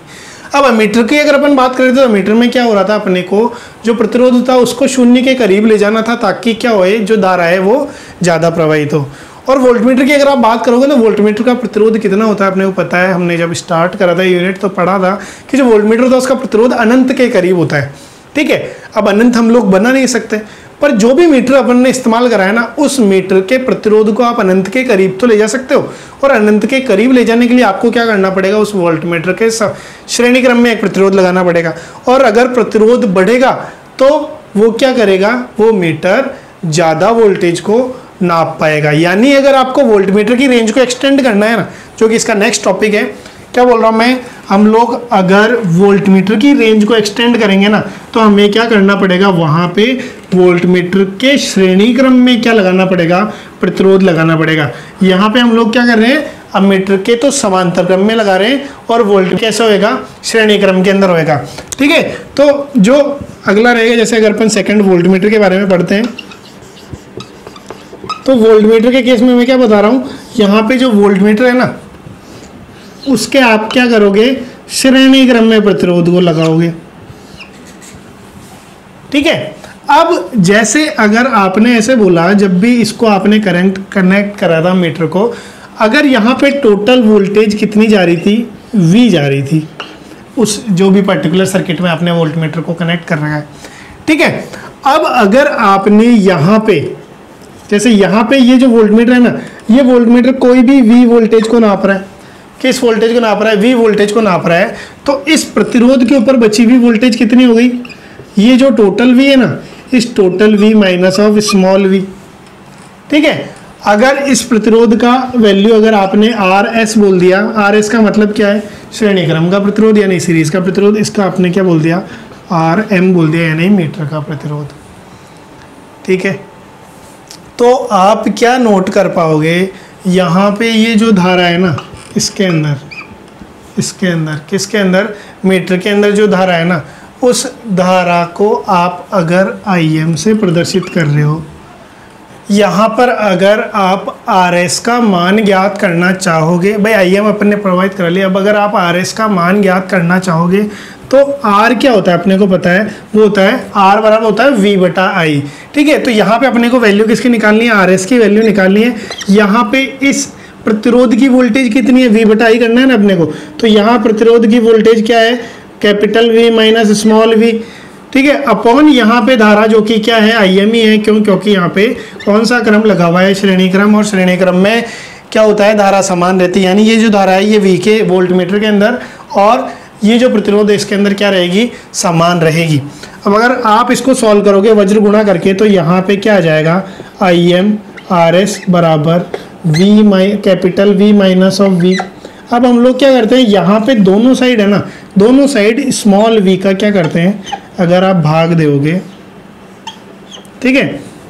अब अमीटर की अगर अपन बात करें तो अमीटर में क्या हो रहा था, अपने को जो प्रतिरोध था उसको शून्य के करीब ले जाना था ताकि क्या होए जो धारा है वो ज़्यादा प्रवाहित हो। और वोल्टमीटर की अगर आप बात करोगे तो वोल्टमीटर का प्रतिरोध कितना होता है अपने को पता है, हमने जब स्टार्ट करा था यूनिट तो पढ़ा था कि जो वोल्टमीटर था उसका प्रतिरोध अनंत के करीब होता है। ठीक है, अब अनंत हम लोग बना नहीं सकते, पर जो भी मीटर अपन ने इस्तेमाल कराया ना उस मीटर के प्रतिरोध को आप अनंत के करीब तो ले जा सकते हो। और अनंत के करीब ले जाने के लिए आपको क्या करना पड़ेगा, उस वोल्टमीटर के श्रेणी क्रम में एक प्रतिरोध लगाना पड़ेगा। और अगर प्रतिरोध बढ़ेगा तो वो क्या करेगा, वो मीटर ज़्यादा वोल्टेज को नाप पाएगा। यानी अगर आपको वोल्टमीटर की रेंज को एक्सटेंड करना है ना, जो कि इसका नेक्स्ट टॉपिक है, क्या बोल रहा हूँ मैं, हम लोग अगर वोल्टमीटर की रेंज को एक्सटेंड करेंगे ना तो हमें क्या करना पड़ेगा, वहाँ पे वोल्टमीटर के श्रेणी क्रम में क्या लगाना पड़ेगा, प्रतिरोध लगाना पड़ेगा। यहाँ पे हम लोग क्या कर रहे हैं, अमीटर के तो समांतर क्रम में लगा रहे हैं और वोल्ट कैसे होएगा, श्रेणी क्रम के अंदर होएगा। ठीक है, तो जो अगला रहेगा, जैसे अगर अपन सेकेंड वोल्टमीटर के बारे में पढ़ते हैं तो वोल्टमीटर के केस में मैं क्या बता रहा हूँ, यहाँ पे जो वोल्टमीटर है ना उसके आप क्या करोगे, श्रेणी क्रम में प्रतिरोध को लगाओगे। ठीक है, अब जैसे अगर आपने ऐसे बोला, जब भी इसको आपने करंट कनेक्ट करा था मीटर को, अगर यहाँ पे टोटल वोल्टेज कितनी जा रही थी, वी जा रही थी, उस जो भी पर्टिकुलर सर्किट में आपने वोल्टमीटर को कनेक्ट कर रखा है। ठीक है, अब अगर आपने यहाँ पे जैसे यहाँ पे ये जो वोल्टमीटर है ना, ये वोल्टमीटर कोई भी V वोल्टेज को नाप रहा है, किस वोल्टेज को नाप रहा है, V वोल्टेज को नाप रहा है, तो इस प्रतिरोध के ऊपर बची हुई वोल्टेज कितनी हो गई, ये जो टोटल V है ना, इस total V minus of small v। ठीक है, अगर इस प्रतिरोध का वैल्यू अगर आपने आर एस बोल दिया, आर एस का मतलब क्या है, श्रेणी क्रम का प्रतिरोध यानी सीरीज का प्रतिरोध, इसका आपने क्या बोल दिया, आर एम बोल दिया यानी मीटर का प्रतिरोध। ठीक है, तो आप क्या नोट कर पाओगे, यहाँ पे ये जो धारा है ना, इसके अंदर इसके अंदर किसके अंदर, मीटर के अंदर जो धारा है ना, उस धारा को आप अगर आईएम से प्रदर्शित कर रहे हो, यहाँ पर अगर आप आरएस का मान ज्ञात करना चाहोगे, भाई आईएम अपन ने प्रोवाइड कर लिया, अब अगर आप आरएस का मान ज्ञात करना चाहोगे तो R क्या होता है अपने को पता है, वो होता है R बराबर होता है V बटा I। ठीक है, तो यहाँ पे अपने को वैल्यू किसकी निकालनी है, आर एस की वैल्यू निकालनी है। यहाँ पे इस प्रतिरोध की वोल्टेज कितनी है, V बटा I करना है ना अपने को, तो यहाँ प्रतिरोध की वोल्टेज क्या है, capital V minus small v। ठीक है, अपॉन यहाँ पे धारा जो कि क्या है, आई एम ही है, क्यों, क्योंकि यहाँ पे कौन सा क्रम लगा हुआ है, श्रेणी क्रम, और श्रेणी क्रम में क्या होता है, धारा समान रहती है, यानी ये जो धारा है ये V के वोल्टमीटर के अंदर और ये जो प्रतिरोध है इसके अंदर क्या रहेगी, समान रहेगी। अब अगर आप इसको सॉल्व करोगे वज्र गुणा करके, तो यहाँ पे क्या आ जाएगा, आई एम आर एस बराबर वी माइ capital V minus of V. अब हम लोग क्या करते हैं, यहाँ पे दोनों साइड है ना, दोनों साइड स्मॉल वी का क्या करते हैं, अगर आप भाग दोगे। ठीक है,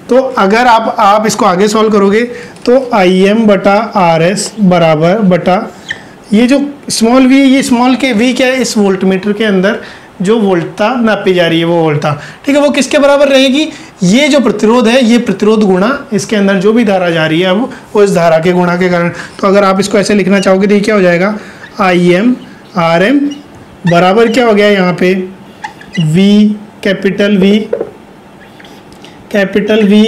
तो अगर आप आप इसको आगे सॉल्व करोगे तो आई एम बटा आर एस बराबर बटा ये जो स्मॉल वी, ये स्मॉल के वी क्या है, इस वोल्टमीटर के अंदर जो वोल्टता नापी जा रही है वो वोल्टता। ठीक है, वो किसके बराबर रहेगी, ये जो प्रतिरोध है ये प्रतिरोध गुणा इसके अंदर जो भी धारा जा रही है अब वो इस धारा के गुणा के कारण। तो अगर आप इसको ऐसे लिखना चाहोगे तो ये क्या हो जाएगा, आई एम आर एम बराबर क्या हो गया, यहाँ पे V capital V capital V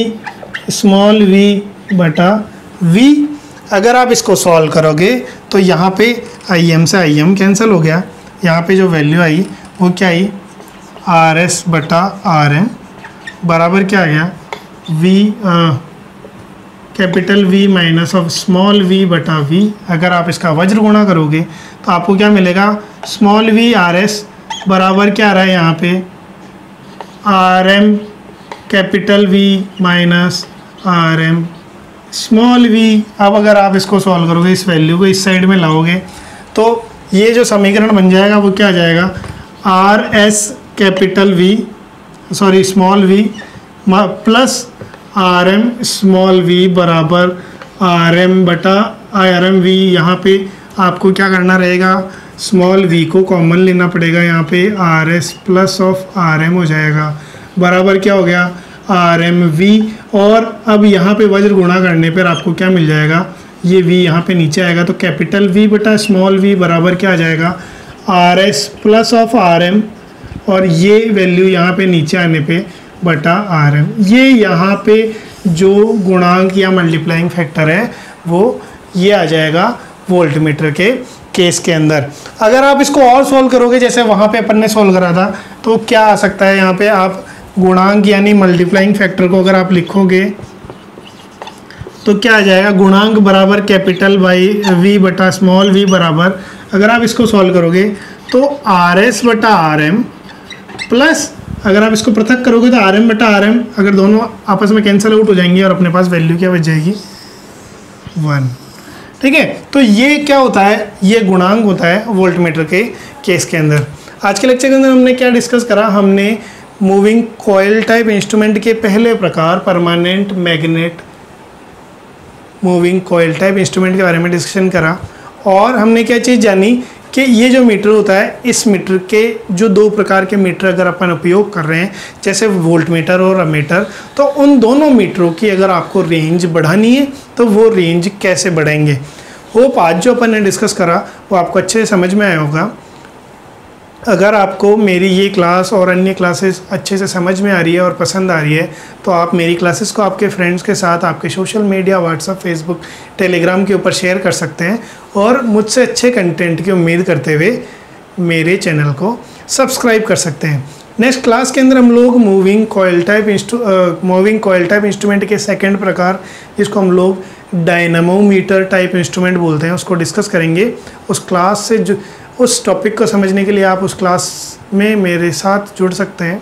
small V बटा वी। अगर आप इसको सॉल्व करोगे तो यहाँ पे आई एम से आई एम कैंसिल हो गया, यहाँ पे जो वैल्यू आई वो क्या आई, आर एस बटा आर एम बराबर क्या आ गया, V capital V minus of small V बटा वी। अगर आप इसका वज्र गुणा करोगे तो आपको क्या मिलेगा, स्मॉल वी आर एस बराबर क्या आ रहा है, यहाँ पे R M capital V minus R M small V. अब अगर आप इसको सॉल्व करोगे, इस वैल्यू को इस साइड में लाओगे तो ये जो समीकरण बन जाएगा वो क्या आ जाएगा, R S capital V sorry small V plus R M small V बराबर आर एम बटा आर एम वी। यहाँ पे आपको क्या करना रहेगा, स्मॉल वी को कॉमन लेना पड़ेगा, यहाँ पे R S plus of R M हो जाएगा बराबर क्या हो गया, आर एम वी। और अब यहाँ पे वज्र गुणा करने पर आपको क्या मिल जाएगा, ये v यहाँ पे नीचे आएगा तो कैपिटल v बटा स्मॉल v बराबर क्या आ जाएगा, R S plus of R M और ये वैल्यू यहाँ पे नीचे आने पे बटा आर एम, ये यहाँ पे जो गुणांक या मल्टीप्लाइंग फैक्टर है वो ये आ जाएगा वोल्ट मीटर के केस के अंदर। अगर आप इसको और सोल्व करोगे जैसे वहाँ पे अपन ने सोल्व करा था तो क्या आ सकता है, यहाँ पे आप गुणांक यानी मल्टीप्लाइंग फैक्टर को अगर आप लिखोगे तो क्या आ जाएगा, गुणांक बराबर कैपिटल बाई वी बटा स्मॉल वी बराबर, अगर आप इसको सॉल्व करोगे तो आर एस बटा आर एम प्लस, अगर आप इसको पृथक करोगे तो आर एम बटा आर एम, अगर दोनों आपस में कैंसिल आउट हो जाएंगे और अपने पास वैल्यू क्या बच जाएगी, वन। ठीक है, तो ये क्या होता है, ये गुणांक होता है वोल्ट मीटर के केस के अंदर। आज के लेक्चर के अंदर हमने क्या डिस्कस करा, हमने मूविंग कॉइल टाइप इंस्ट्रूमेंट के पहले प्रकार permanent magnet moving coil type instrument के बारे में डिस्कशन करा, और हमने क्या चीज़ जानी कि ये जो मीटर होता है, इस मीटर के जो दो प्रकार के मीटर अगर अपन उपयोग कर रहे हैं जैसे वोल्ट मीटर और अमीटर, तो उन दोनों मीटरों की अगर आपको रेंज बढ़ानी है तो वो रेंज कैसे बढ़ाएंगे। होप आज जो अपन ने डिस्कस करा वो आपको अच्छे से समझ में आया होगा। अगर आपको मेरी ये क्लास और अन्य क्लासेस अच्छे से समझ में आ रही है और पसंद आ रही है तो आप मेरी क्लासेस को आपके फ्रेंड्स के साथ आपके social media WhatsApp Facebook Telegram के ऊपर शेयर कर सकते हैं, और मुझसे अच्छे कंटेंट की उम्मीद करते हुए मेरे चैनल को सब्सक्राइब कर सकते हैं। नेक्स्ट क्लास के अंदर हम लोग मूविंग कॉइल टाइप इंस्ट्रू मूविंग कॉइल टाइप इंस्ट्रूमेंट के सेकेंड प्रकार जिसको हम लोग डायनामोमीटर टाइप इंस्ट्रूमेंट बोलते हैं उसको डिस्कस करेंगे। उस क्लास से जो उस टॉपिक को समझने के लिए आप उस क्लास में मेरे साथ जुड़ सकते हैं।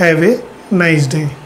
Have a nice day.